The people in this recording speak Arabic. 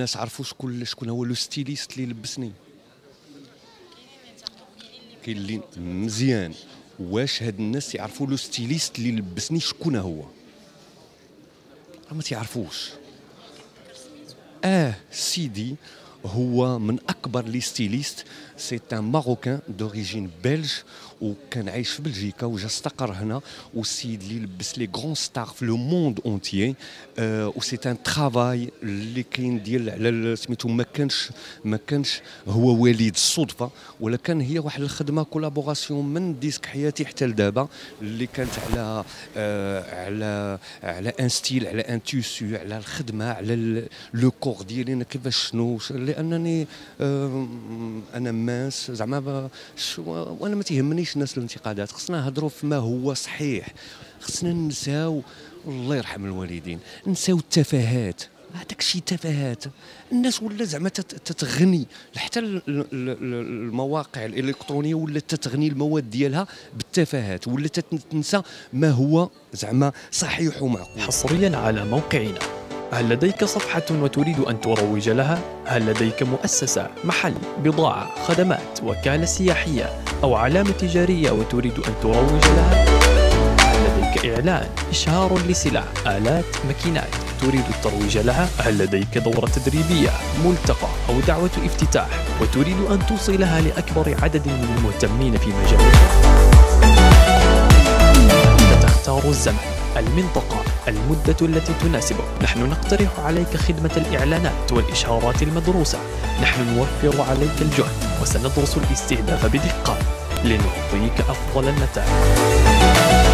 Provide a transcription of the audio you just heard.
الناس عرفوا شكون هو لو ستيليست اللي لبسني. كاين اللي مزيان، واش هاد الناس يعرفوا لو ستيليست اللي لبسني شكون هو؟ راه ما تيعرفوش. سيدي هو من اكبر لي ستيليست، سي ان ماروكان دوريجين بلج، وكان عايش في بلجيكا وجا استقر هنا، والسيد اللي لبس لي غران ستار في لو موند اونتيي. و سي ان ترافاي اللي كاين ديال على سميتو ما كانش هو وليد الصدفه، ولا كان هي واحد الخدمه كولابوراسيون من ديسك حياتي حتى لدابا، اللي كانت على على ان ستيل، على ان تيسو، على الخدمه، على لو كور ديالي انا كيفاش شنو، لانني انا ماس زعما، وانا ما تيهمنيش الناس الانتقادات، خصنا نهضروا فيما هو صحيح، خصنا ننساو الله يرحم الوالدين، ننساو التفاهات. هذاك شي تفاهات، الناس ولا زعما تتغني حتى المواقع الالكترونيه ولات تتغني المواد ديالها بالتفاهات، ولات تنسى ما هو زعما صحيح ومعقول. حصريا على موقعنا. هل لديك صفحة وتريد أن تروج لها؟ هل لديك مؤسسة، محل، بضاعة، خدمات، وكالة سياحية أو علامة تجارية وتريد أن تروج لها؟ هل لديك إعلان، إشهار لسلع، آلات، ماكينات تريد الترويج لها؟ هل لديك دورة تدريبية، ملتقى أو دعوة افتتاح وتريد أن توصلها لأكبر عدد من المهتمين في مجالك؟ تختار الزمن، المنطقة، المدة التي تناسبك. نحن نقترح عليك خدمة الإعلانات والإشهارات المدروسة. نحن نوفر عليك الجهد وسندرس الاستهداف بدقة لنعطيك أفضل النتائج.